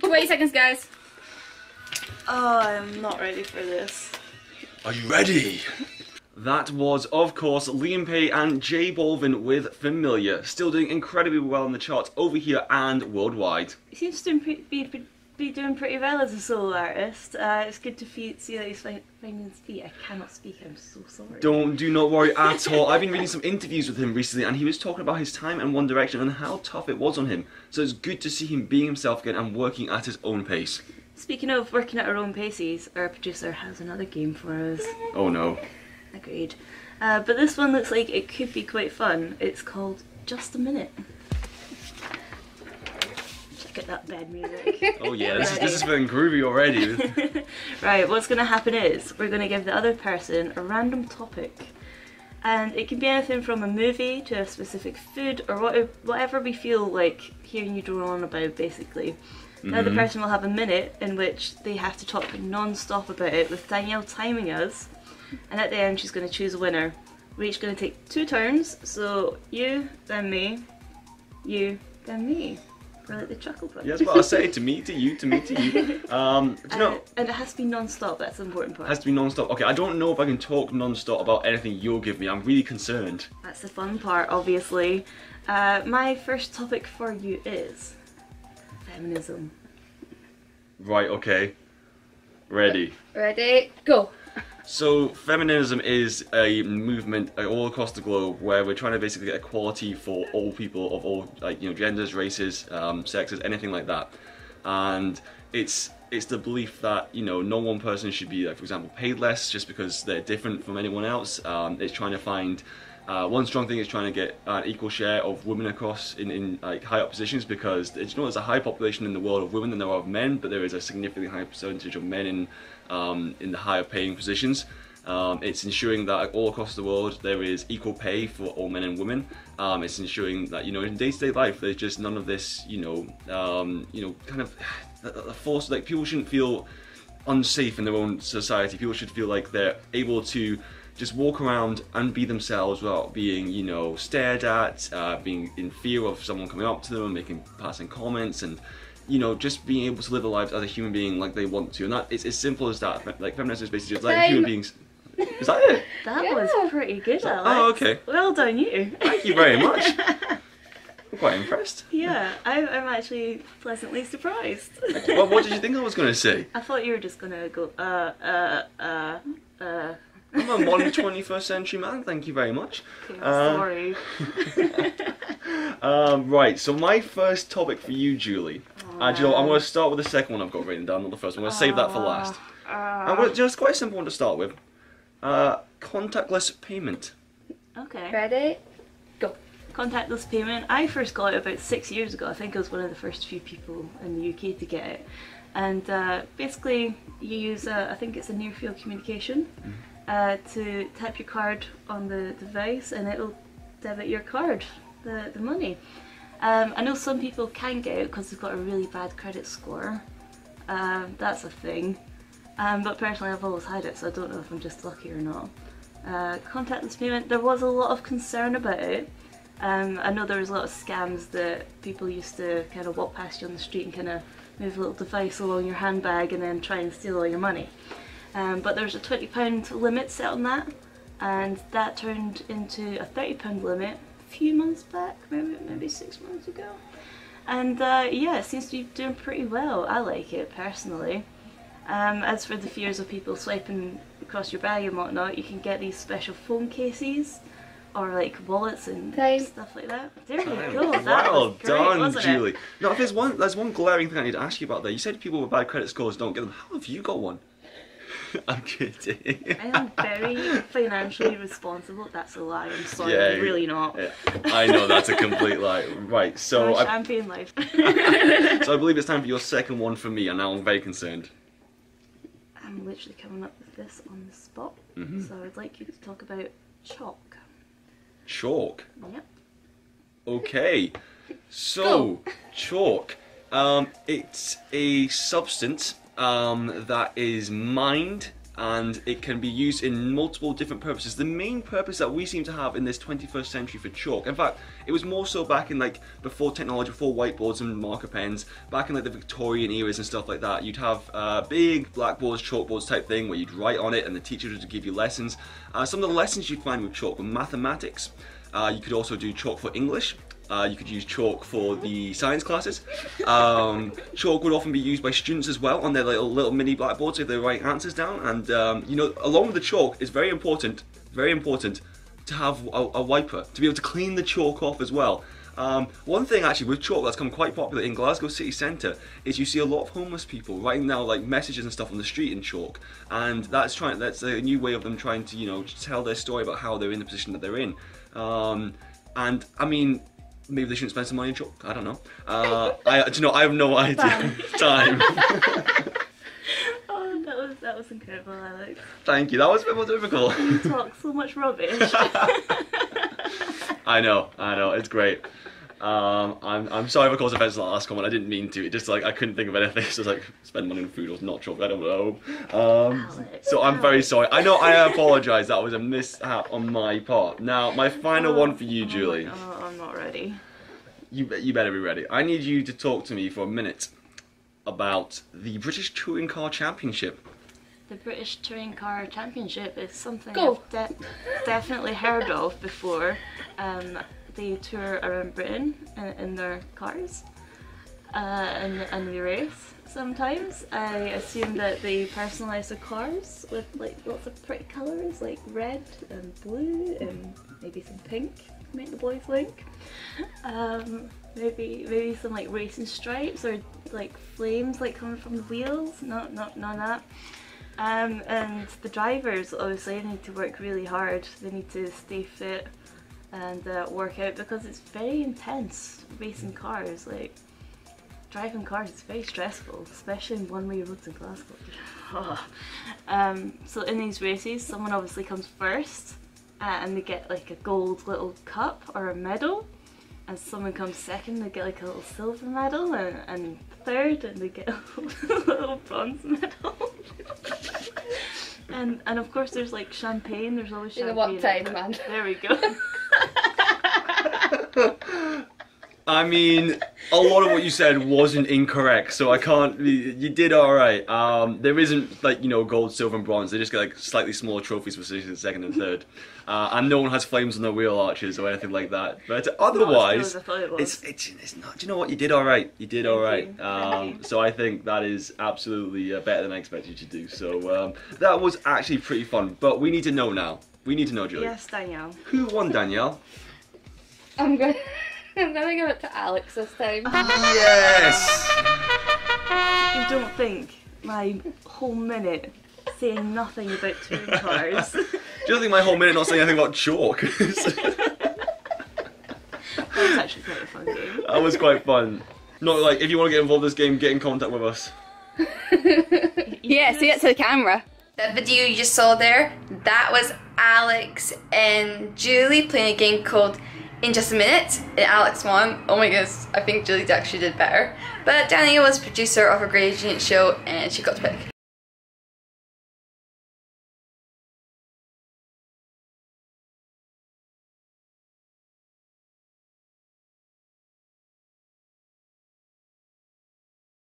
20 seconds, guys. Oh, I'm not ready for this. Are you ready? That was, of course, Liam Payne and J Balvin with Familiar. Still doing incredibly well in the charts over here and worldwide. He seems to be doing pretty well as a solo artist. It's good to see that he's finding his feet. I cannot speak, I'm so sorry. Do not worry at all. I've been reading some interviews with him recently and he was talking about his time in One Direction and how tough it was on him. So it's good to see him being himself again and working at his own pace. Speaking of working at our own paces, our producer has another game for us. Oh no. Agreed. But this one looks like it could be quite fun. It's called Just a Minute. Check out that bed music. Oh yeah, this has been groovy already. Right, what's going to happen is we're going to give the other person a random topic. And it can be anything from a movie to a specific food or whatever we feel like hearing you drone on about, basically. Mm-hmm. The other person will have a minute in which they have to talk non-stop about it, with Danielle timing us. And at the end she's going to choose a winner. We're each going to take 2 turns, so you, then me, you, then me. We're like the chuckle button. Yes, but I say to me, to you, to me, to you. And it has to be non-stop, that's the important part. It has to be non-stop. Okay, I don't know if I can talk non-stop about anything you'll give me, I'm really concerned. That's the fun part, obviously. My first topic for you is feminism. Right, okay. Ready. Ready, go. So feminism is a movement all across the globe where we're trying to basically get equality for all people of all, like, you know, genders, races, sexes, anything like that. And it's the belief that, you know, no one person should be, like, for example, paid less just because they're different from anyone else. It's trying to find one strong thing is trying to get an equal share of women across in like high up positions, because it's, you know, there's a high population in the world of women than there are of men, but there is a significantly high percentage of men in the higher paying positions. It's ensuring that all across the world there is equal pay for all men and women. It's ensuring that, you know, in day-to-day life there's just none of this, you know, kind of a force, like people shouldn't feel unsafe in their own society. People should feel like they're able to just walk around and be themselves without being, you know, stared at, being in fear of someone coming up to them, making passing comments, and, you know, just being able to live their lives as a human being like they want to. And that, it's as simple as that. Like, feminism is basically just like human beings. Is that it? That was pretty good, Alex. Oh, okay. Well done, you. Thank you very much. I'm quite impressed. Yeah, I'm actually pleasantly surprised. Okay, well, what did you think I was going to say? I thought you were just going to go, I'm a modern 21st century man, thank you very much. Okay, sorry. Right, so my first topic for you, Julie. Actually, you know, I'm going to start with the second one I've got written down, not the first one. I'm going to save that for last. It's quite a simple one to start with. Contactless payment. Okay. Ready? Go. Contactless payment. I first got it about 6 years ago. I think I was one of the first few people in the UK to get it. And basically, you use, I think it's a near-field communication. Mm-hmm. To tap your card on the device and it'll debit your card, the money. I know some people can get it because they've got a really bad credit score. That's a thing. But personally I've always had it, so I don't know if I'm just lucky or not. Contactless payment, there was a lot of concern about it. I know there was a lot of scams that people used to kind of walk past you on the street and kind of move a little device along your handbag and then try and steal all your money. But there's a £20 limit set on that, and that turned into a £30 limit a few months back, maybe 6 months ago. And yeah, it seems to be doing pretty well. I like it personally. As for the fears of people swiping across your bag and whatnot, you can get these special phone cases or like wallets and stuff like that. There you go. Well done, Julie. Now, if there's one glaring thing I need to ask you about there. You said people with bad credit scores don't get them. How have you got one? I'm kidding. I am very financially responsible. That's a lie. I'm sorry. Yeah, I'm really not. Yeah. I know that's a complete lie. Right. So champagne life. So I believe it's time for your second one for me, and now I'm very concerned. I'm literally coming up with this on the spot. Mm-hmm. So I'd like you to talk about chalk. Chalk. Yep. Okay. So chalk. It's a substance. That is mined and it can be used in multiple different purposes. The main purpose that we seem to have in this 21st century for chalk, in fact, it was more so back in like before technology, before whiteboards and marker pens, back in like the Victorian eras and stuff like that, you'd have big blackboards, chalkboards type thing where you'd write on it and the teachers would give you lessons. Some of the lessons you'd find with chalk were mathematics. You could also do chalk for English. You could use chalk for the science classes. Chalk would often be used by students as well on their little mini blackboards if they write answers down. And you know, along with the chalk, it's very important to have a wiper to be able to clean the chalk off as well. One thing actually with chalk that's come quite popular in Glasgow city centre is you see a lot of homeless people writing down like messages and stuff on the street in chalk, and that's a new way of them trying to, you know, tell their story about how they're in the position that they're in. And I mean, maybe they shouldn't spend some money on chalk. I don't know. I have no idea. Time. Oh, that was incredible, Alex. Thank you. That was a bit more difficult. You talk so much rubbish. I know, it's great. I'm sorry if I caused offense to that last comment. I didn't mean to. It just like I couldn't think of anything. So it's like spend money on food or not chalk. I don't know. So I'm very sorry. I know. I apologize. That was a mishap on my part. Now my final one for you, Julie. I'm not ready. You better be ready. I need you to talk to me for a minute about the British Touring Car Championship. The British Touring Car Championship is something I've definitely heard of before. They tour around Britain in their cars and they race sometimes. I assume that they personalise the cars with like lots of pretty colours like red and blue and maybe some pink to make the boys wink. Maybe some like racing stripes or like flames like coming from the wheels. No, that. And the drivers obviously need to work really hard. They need to stay fit and work out because it's very intense racing cars. Like driving cars is very stressful, especially in one-way roads in Glasgow. So in these races, someone obviously comes first and they get like a gold little cup or a medal. And someone comes second, they get like a little silver medal, and third, and they get a little bronze medal. and of course, there's like champagne. There's always champagne. What time, man? There we go. I mean, a lot of what you said wasn't incorrect, so I can't. You did all right. There isn't like, you know, gold, silver, and bronze. They just get like slightly smaller trophies for second and third, and no one has flames on their wheel arches or anything like that. But otherwise, it's not. Do you know what? You did all right. You did all right. So I think that is absolutely better than I expected you to do. So that was actually pretty fun. But we need to know now. We need to know, Julie. Yes, Danielle. Who won, Danielle? I'm gonna give it to Alex this time. Yes! You don't think my whole minute saying nothing about touring cars. Do you think my whole minute not saying anything about chalk? That was actually quite a fun game. That was quite fun. Not like, if you want to get involved in this game, get in contact with us. Yeah, say it to the camera. The video you just saw there, that was Alex and Julie playing a game called In Just a Minute. Alex won. Oh my goodness, I think Julie actually did better. But Danielle was producer of a gradient show and she got to pick.